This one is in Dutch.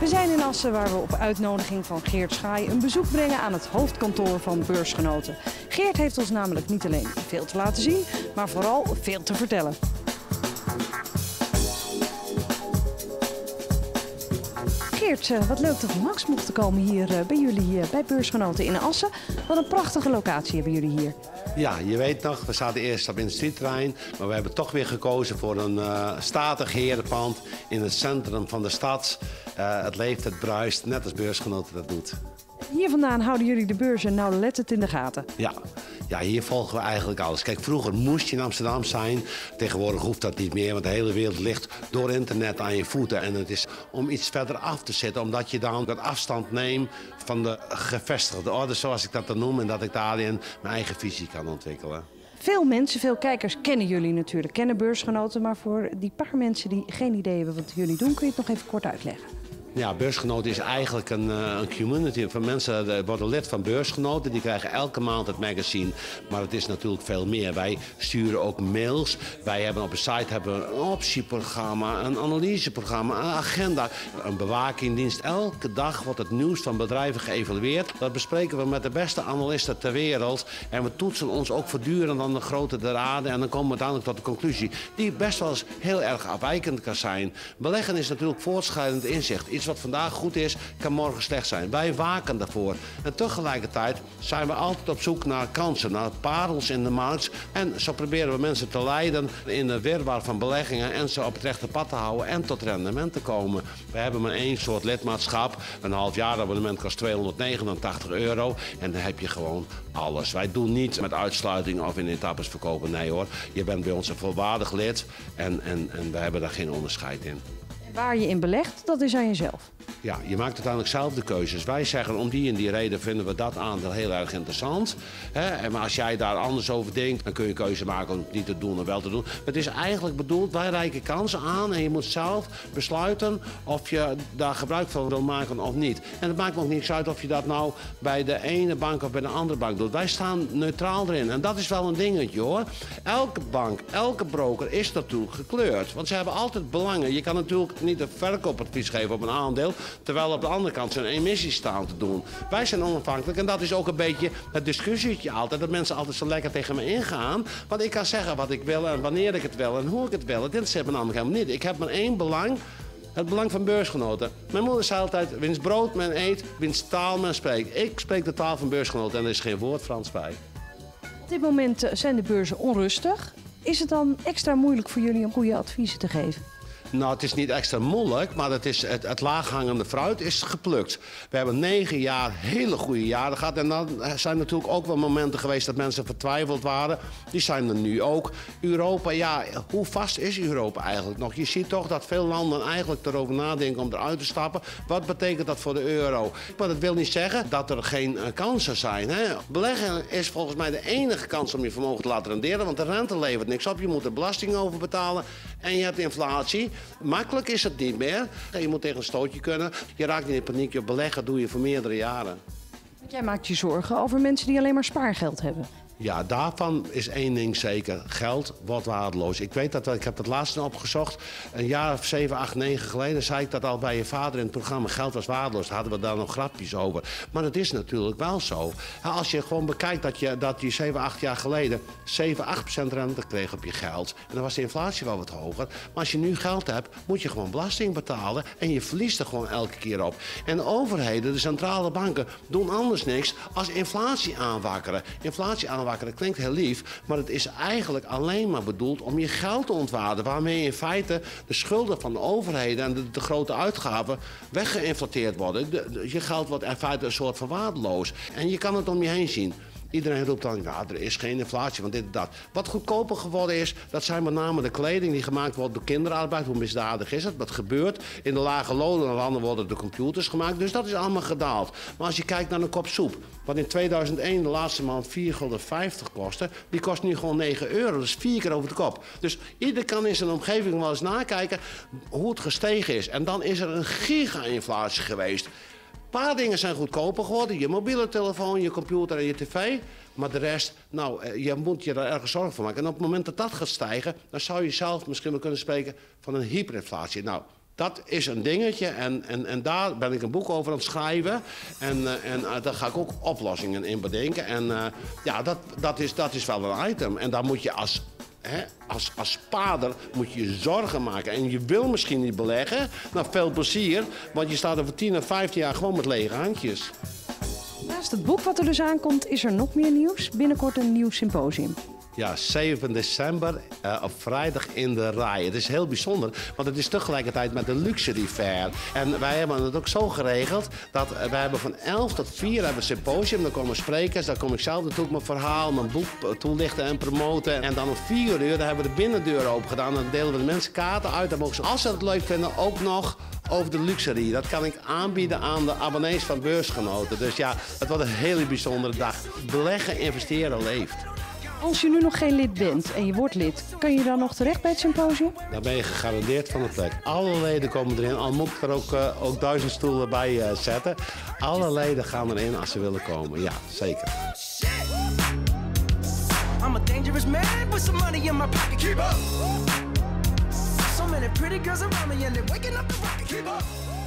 We zijn in Assen waar we op uitnodiging van Geert Schaaij een bezoek brengen aan het hoofdkantoor van Beursgenoten. Geert heeft ons namelijk niet alleen veel te laten zien, maar vooral veel te vertellen. Geert, wat leuk dat we langs mochten komen hier bij jullie bij Beursgenoten in Assen. Wat een prachtige locatie hebben jullie hier. Ja, je weet nog, we zaten eerst op het industrieterrein, maar we hebben toch weer gekozen voor een statig herenpand in het centrum van de stad. Het leeft, het bruist, net als Beursgenoten dat doet. Hier vandaan houden jullie de beurzen nauwlettend in de gaten. Ja, hier volgen we eigenlijk alles. Kijk, vroeger moest je in Amsterdam zijn. Tegenwoordig hoeft dat niet meer, want de hele wereld ligt door internet aan je voeten. En het is om iets verder af te zitten, omdat je dan dat afstand neemt van de gevestigde orde, zoals ik dat dan noem. En dat ik daarin mijn eigen visie kan ontwikkelen. Veel mensen, veel kijkers kennen jullie natuurlijk, kennen Beursgenoten. Maar voor die paar mensen die geen idee hebben wat jullie doen, kun je het nog even kort uitleggen. Ja, Beursgenoten is eigenlijk een community van mensen die worden lid van Beursgenoten. Die krijgen elke maand het magazine, maar het is natuurlijk veel meer. Wij sturen ook mails. Wij hebben op de site een optieprogramma, een analyseprogramma, een agenda, een bewakingdienst. Elke dag wordt het nieuws van bedrijven geëvalueerd. Dat bespreken we met de beste analisten ter wereld. En we toetsen ons ook voortdurend aan de grootte der aarde. En dan komen we uiteindelijk tot de conclusie die best wel eens heel erg afwijkend kan zijn. Beleggen is natuurlijk voortschrijdend inzicht. Iets wat vandaag goed is, kan morgen slecht zijn. Wij waken daarvoor. En tegelijkertijd zijn we altijd op zoek naar kansen, naar parels in de markt. En zo proberen we mensen te leiden in de wirwar van beleggingen en ze op het rechte pad te houden en tot rendement te komen. We hebben maar één soort lidmaatschap. Een halfjaarabonnement kost €289 en dan heb je gewoon alles. Wij doen niet met uitsluitingen of in etappes verkopen. Nee hoor, je bent bij ons een volwaardig lid en we hebben daar geen onderscheid in. Waar je in belegt, dat is aan jezelf. Ja, je maakt uiteindelijk zelf de keuzes. Wij zeggen om die en die reden vinden we dat aandeel heel erg interessant. Hè? Maar als jij daar anders over denkt, dan kun je een keuze maken om het niet te doen en wel te doen. Het is eigenlijk bedoeld, wij reiken kansen aan en je moet zelf besluiten of je daar gebruik van wil maken of niet. En het maakt me ook niks uit of je dat nou bij de ene bank of bij de andere bank doet. Wij staan neutraal erin en dat is wel een dingetje hoor. Elke bank, elke broker is natuurlijk gekleurd, want ze hebben altijd belangen. Je kan natuurlijk niet een verkoopadvies geven op een aandeel, terwijl op de andere kant zijn emissies staan te doen. Wij zijn onafhankelijk en dat is ook een beetje het discussietje altijd, dat mensen altijd zo lekker tegen me ingaan. Want ik kan zeggen wat ik wil en wanneer ik het wil en hoe ik het wil. Het interesseert me namelijk helemaal niet. Ik heb maar één belang, het belang van Beursgenoten. Mijn moeder zei altijd, wiens brood men eet, wiens taal men spreekt. Ik spreek de taal van Beursgenoten en er is geen woord Frans bij. Op dit moment zijn de beurzen onrustig. Is het dan extra moeilijk voor jullie om goede adviezen te geven? Nou, het is niet extra moeilijk, maar het laaghangende fruit is geplukt. We hebben 9 jaar hele goede jaren gehad. En dan zijn natuurlijk ook wel momenten geweest dat mensen vertwijfeld waren. Die zijn er nu ook. Europa, ja, hoe vast is Europa eigenlijk nog? Je ziet toch dat veel landen eigenlijk erover nadenken om eruit te stappen. Wat betekent dat voor de euro? Maar dat wil niet zeggen dat er geen kansen zijn. Hè? Beleggen is volgens mij de enige kans om je vermogen te laten renderen. Want de rente levert niks op. Je moet er belasting over betalen en je hebt inflatie. Makkelijk is het niet meer. Je moet tegen een stootje kunnen. Je raakt niet in paniek. Je beleggen doe je voor meerdere jaren. Jij maakt je zorgen over mensen die alleen maar spaargeld hebben. Ja, daarvan is één ding zeker. Geld wordt waardeloos. Ik weet dat, ik heb het laatst opgezocht. Een jaar of 7, 8, 9 geleden zei ik dat al bij je vader in het programma. Geld was waardeloos. Daar hadden we daar nog grapjes over. Maar het is natuurlijk wel zo. Als je gewoon bekijkt dat je, 7, 8 jaar geleden 7, 8% rente kreeg op je geld. En dan was de inflatie wel wat hoger. Maar als je nu geld hebt, moet je gewoon belasting betalen. En je verliest er gewoon elke keer op. En de overheden, de centrale banken, doen anders niks als inflatie aanwakkeren. Inflatie aanwakkeren. Dat klinkt heel lief, maar het is eigenlijk alleen maar bedoeld om je geld te ontwaarden. Waarmee in feite de schulden van de overheden en de grote uitgaven weggeïnflateerd worden. Je geld wordt in feite een soort van waardeloos. En je kan het om je heen zien. Iedereen roept dan, ja, er is geen inflatie, want dit en dat. Wat goedkoper geworden is, dat zijn met name de kleding die gemaakt wordt door kinderarbeid. Hoe misdadig is het? Dat gebeurt. In de lage lonenlanden worden de computers gemaakt. Dus dat is allemaal gedaald. Maar als je kijkt naar een kop soep, wat in 2001 de laatste maand €4,50 kostte, die kost nu gewoon €9. Dat is 4 keer over de kop. Dus ieder kan in zijn omgeving wel eens nakijken hoe het gestegen is. En dan is er een giga-inflatie geweest. Een paar dingen zijn goedkoper geworden. Je mobiele telefoon, je computer en je tv. Maar de rest, nou, je moet je daar ergens zorgen voor maken. En op het moment dat dat gaat stijgen, dan zou je zelf misschien wel kunnen spreken van een hyperinflatie. Nou, Dat is een dingetje en daar ben ik een boek over aan het schrijven. En daar ga ik ook oplossingen in bedenken. En dat is wel een item. En daar moet je als spaarder moet je zorgen maken. En je wil misschien niet beleggen. Nou, veel plezier, want je staat over 10 of 15 jaar gewoon met lege handjes. Naast het boek wat er dus aankomt, is er nog meer nieuws. Binnenkort een nieuw symposium. Ja, 7 december op vrijdag in de RAI. Het is heel bijzonder, want het is tegelijkertijd met de Luxury Fair. En wij hebben het ook zo geregeld dat wij hebben van 11 tot 4 hebben een symposium. Dan komen sprekers, dan kom ik zelf natuurlijk mijn verhaal, mijn boek toelichten en promoten. En dan om 4 uur hebben we de binnendeuren open gedaan. Dan delen we de mensen kaarten uit. Dan mogen ze, als ze het leuk vinden, ook nog over de luxury. Dat kan ik aanbieden aan de abonnees van Beursgenoten. Dus ja, het wordt een hele bijzondere dag. Beleggen, investeren, leeft. Als je nu nog geen lid bent en je wordt lid, kan je dan nog terecht bij het symposium? Daar ben je gegarandeerd van een plek. Alle leden komen erin, al moet ik er ook 1000 stoelen bij zetten. Alle leden gaan erin als ze willen komen, ja, zeker. So many pretty girls around me and they're waking up the rocket. Keep up.